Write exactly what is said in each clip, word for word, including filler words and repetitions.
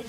The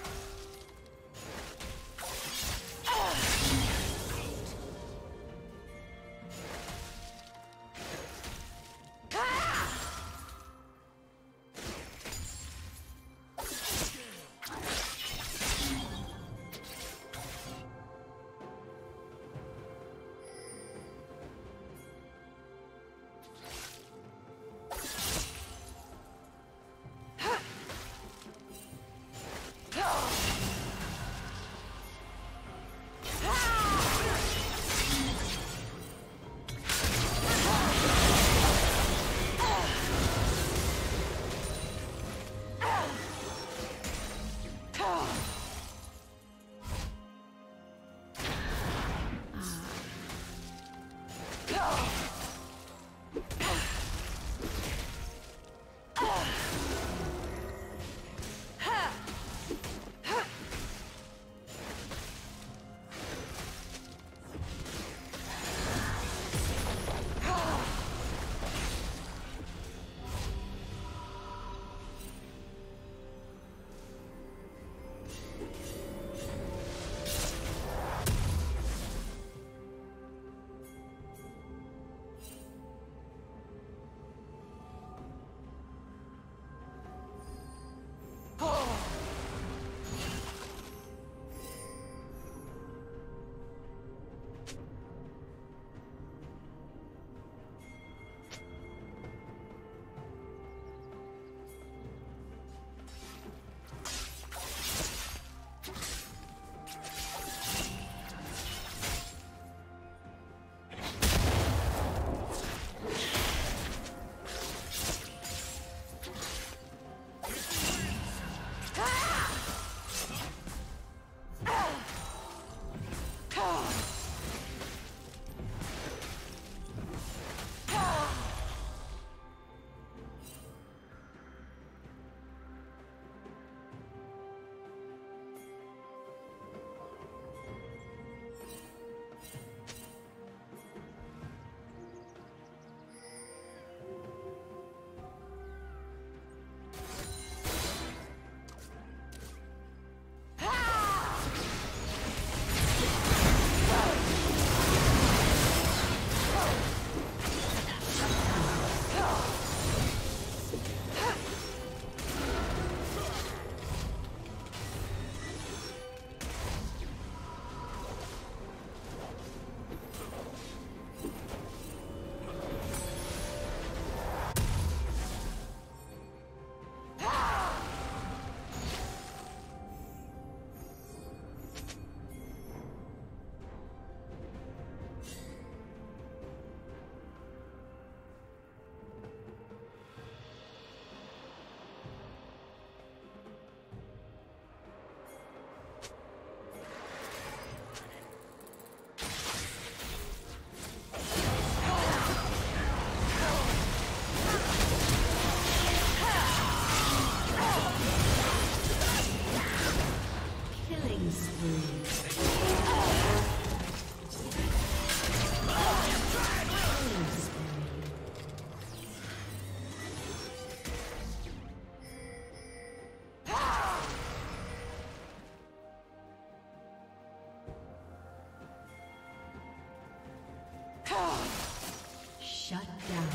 Shut down.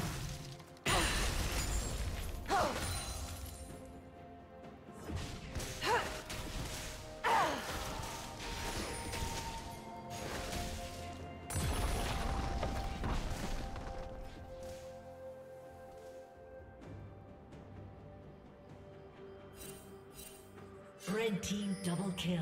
Red team double kill.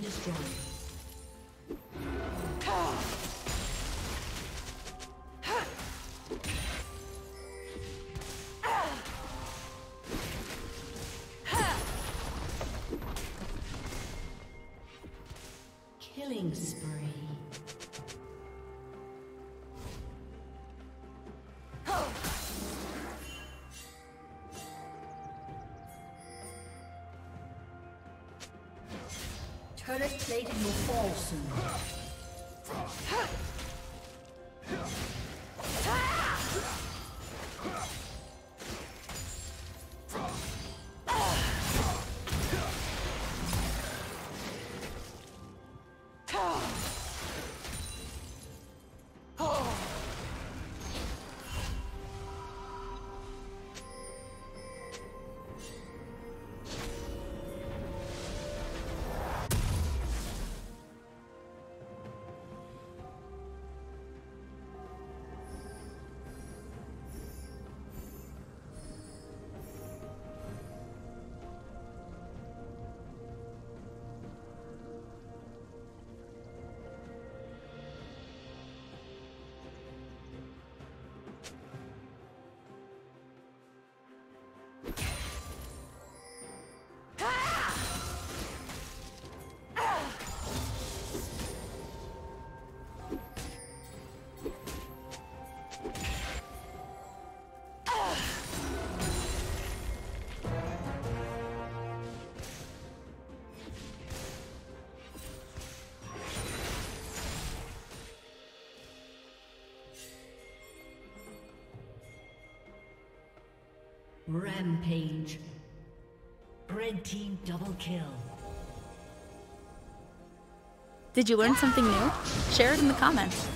Destroyed. Turret plating will fall soon. Rampage. Red team double kill. Did you learn something new? Share it in the comments.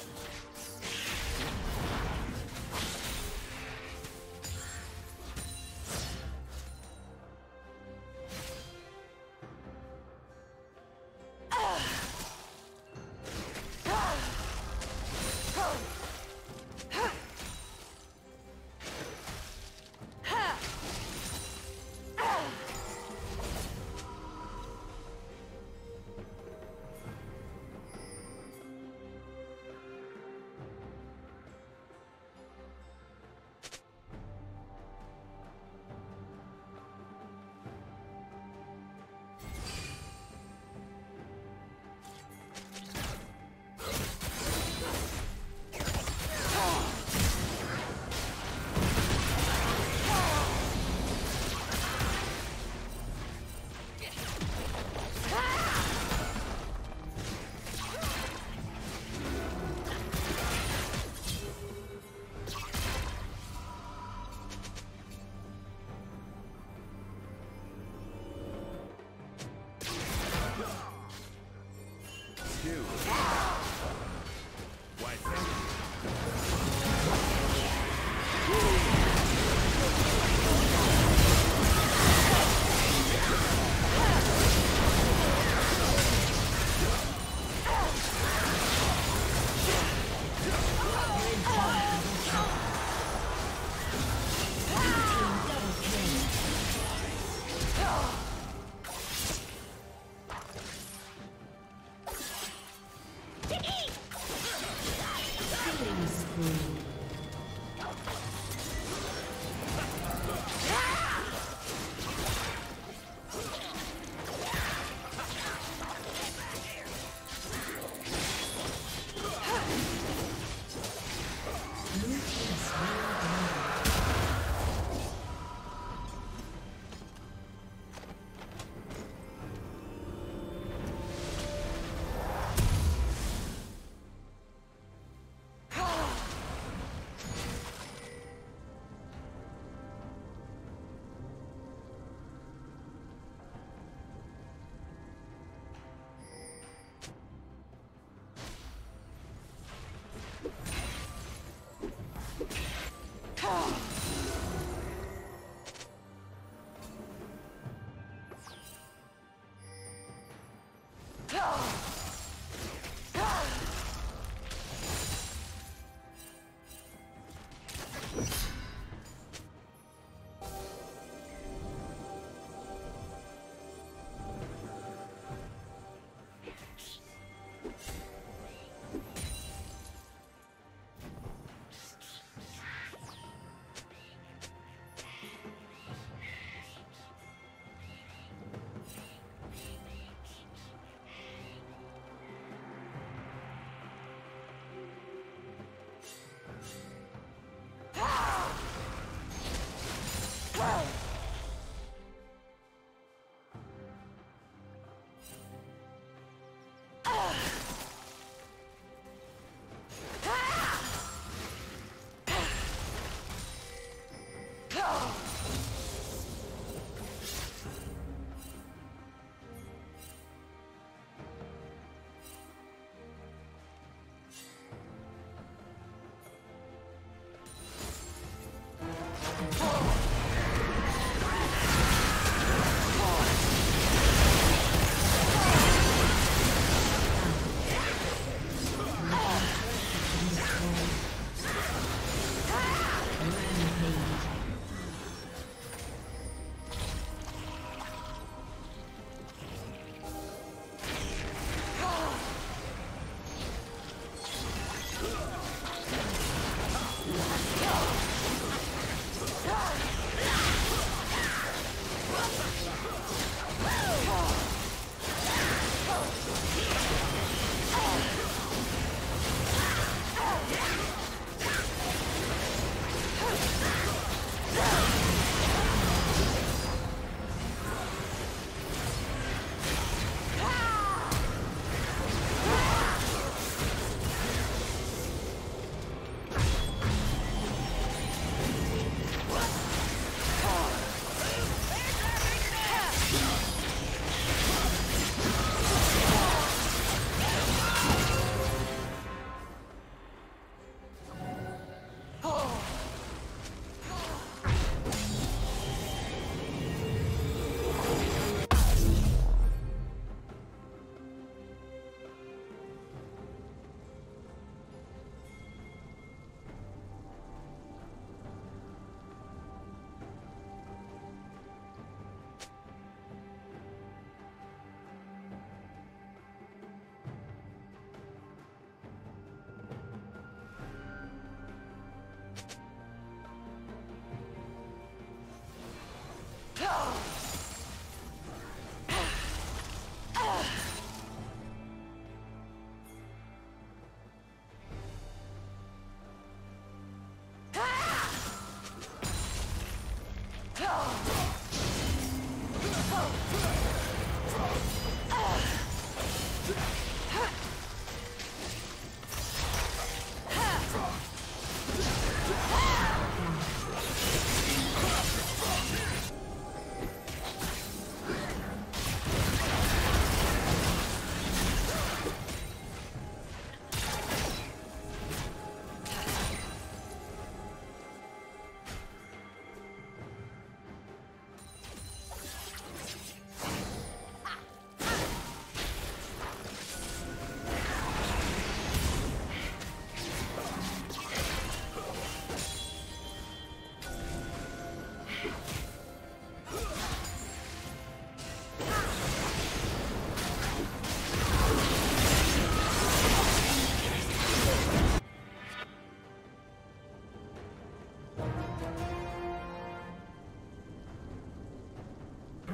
What?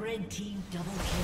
Red team double kill.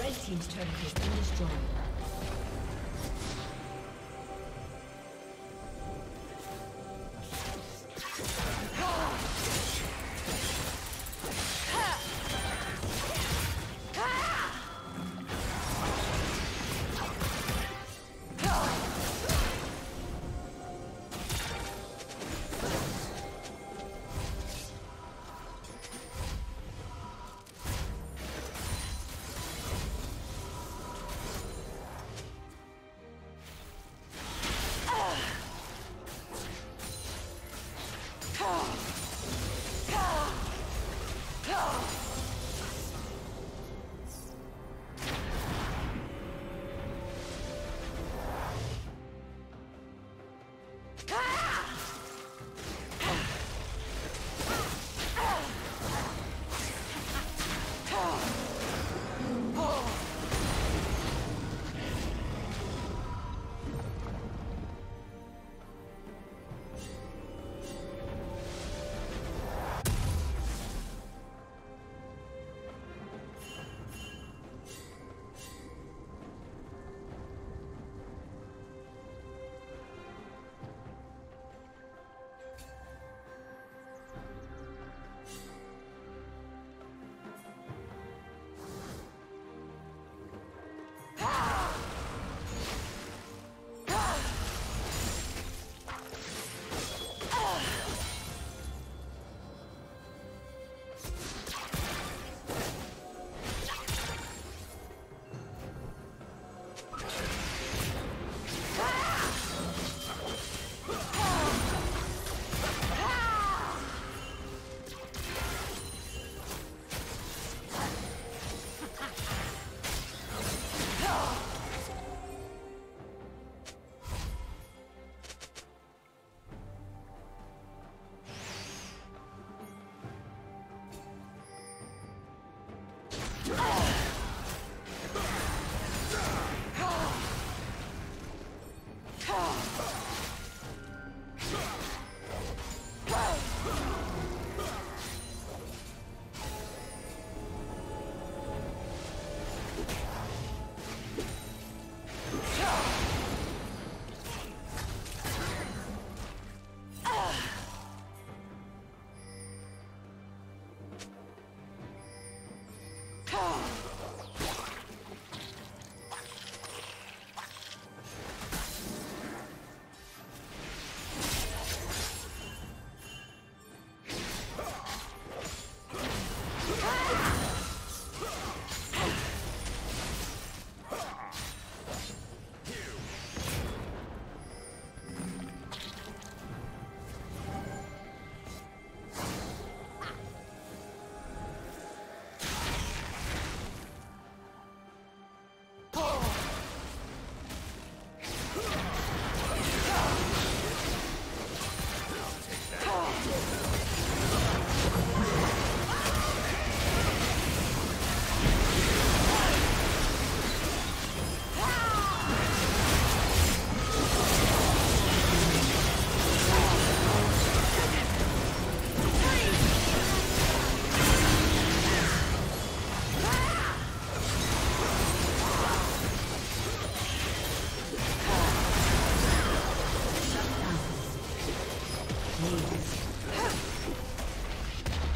Red team's turret has been destroyed.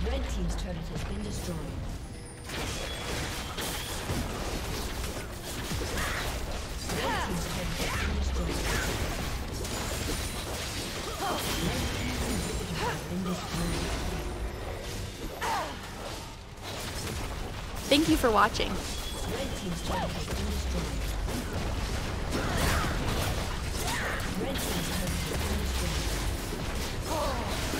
Red team's turret has been destroyed. Red team's turret has been destroyed. Red team's turret has been destroyed. Thank you for watching. Red team's turret has been destroyed. Red team's turret has been destroyed. Oh.